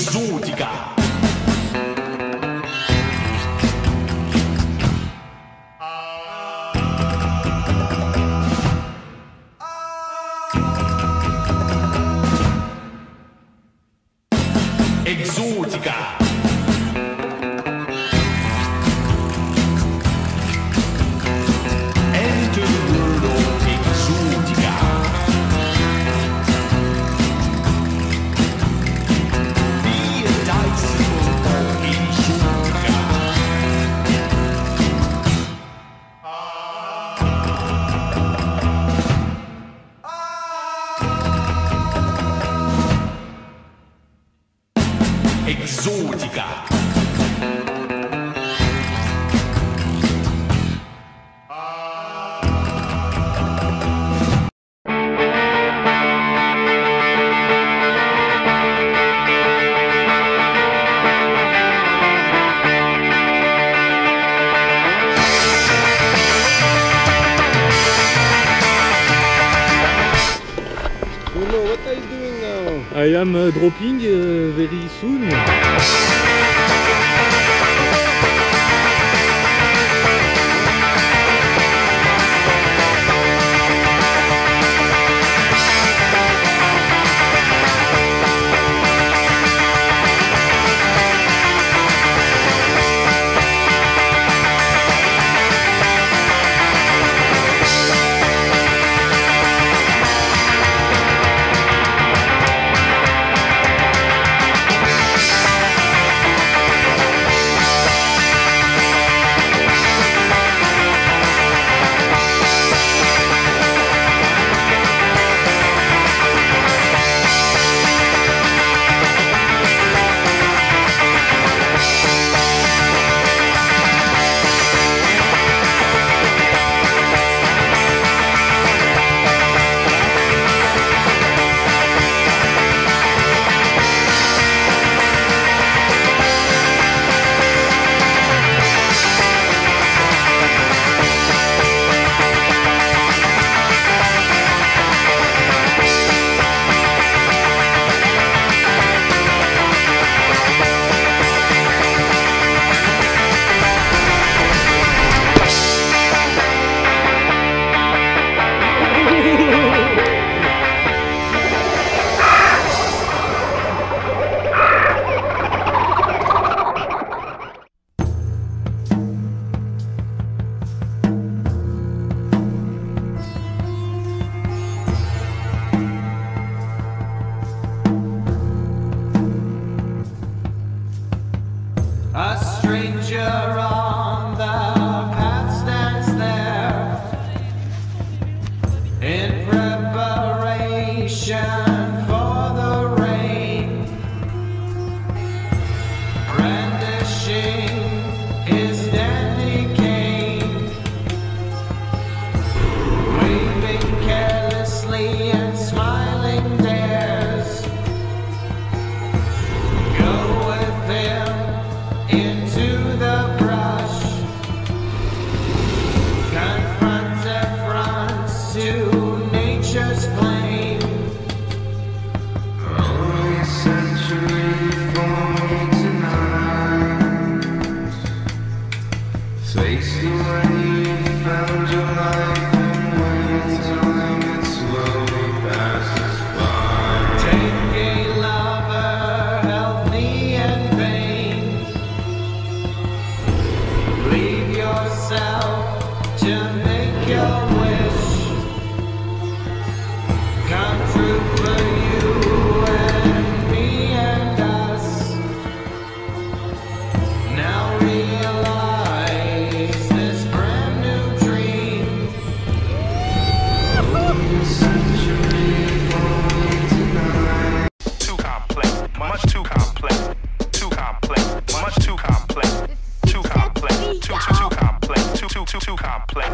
exótica. Exótica. Exótica. Hello, what are you doing now? I am dropping very soon. A stranger on the path stands there in preparation for the rain, brandishing his deadly cane, waving carelessly and smiling dares. Go with him into the brush, confront affronts to nature's claim. Only a century for me tonight. Face the way you found your life and wait till it slowly passes by. Take a lover, healthy and vain. Leave yourself to make your wish come true for you and me and us. Now realize this brand new dream. Only a century only tonight. Too complex, much too complex. Too complex, much too complex. Too complex, too complex, too complex. Too complex.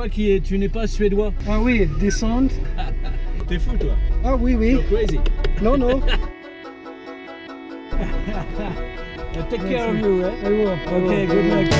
crois que tu n'es pas suédois. Ah oui, descendre. T'es fou toi. Ah oui, oui. You're crazy. Non, non. I'll take care of you, eh? I will. Okay, good luck.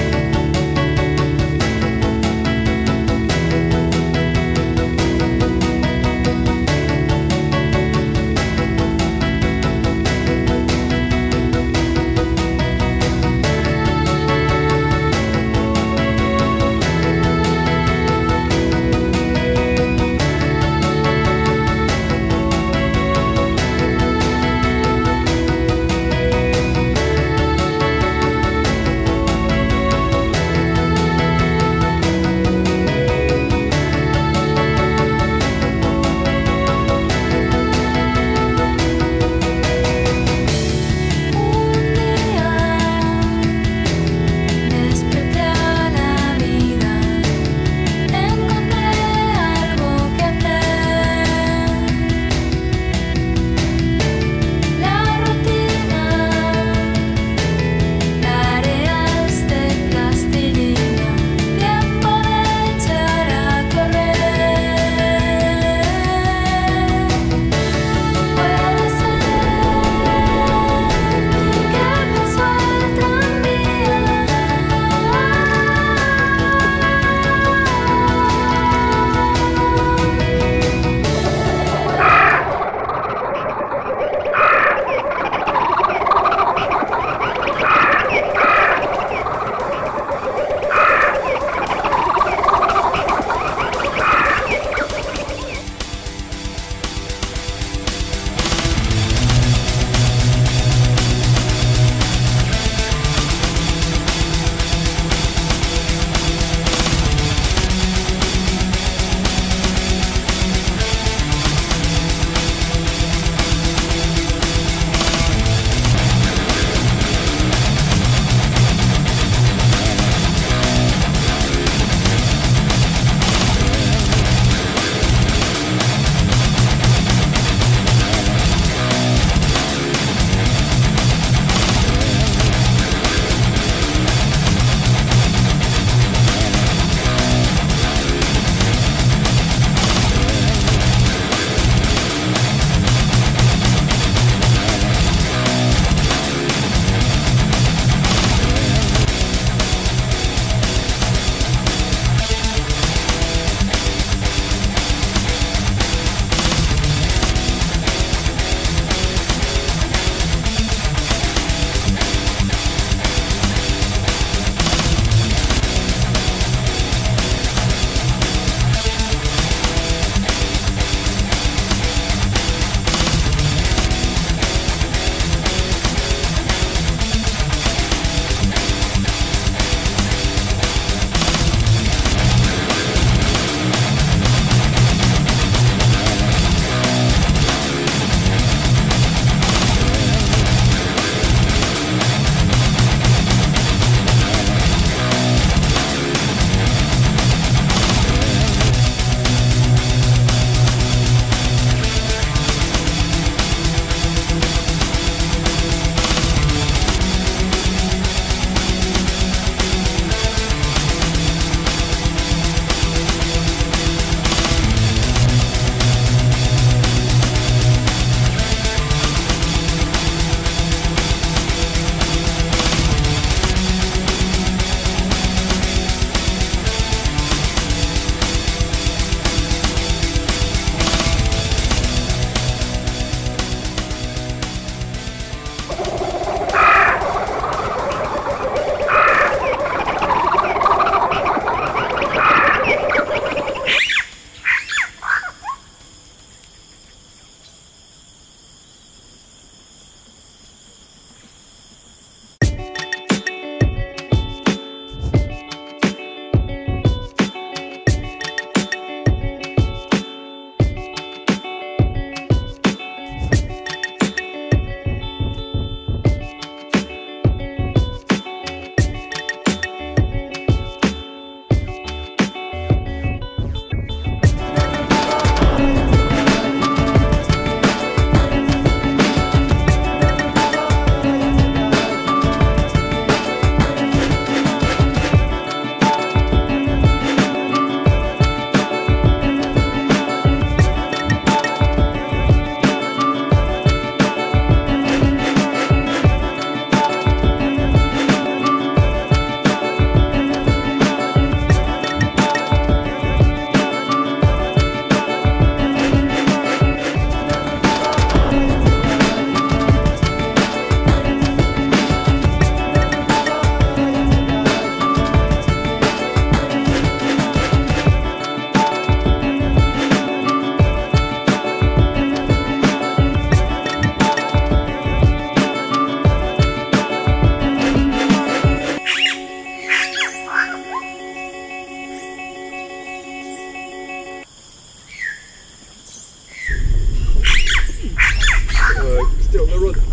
still on the road.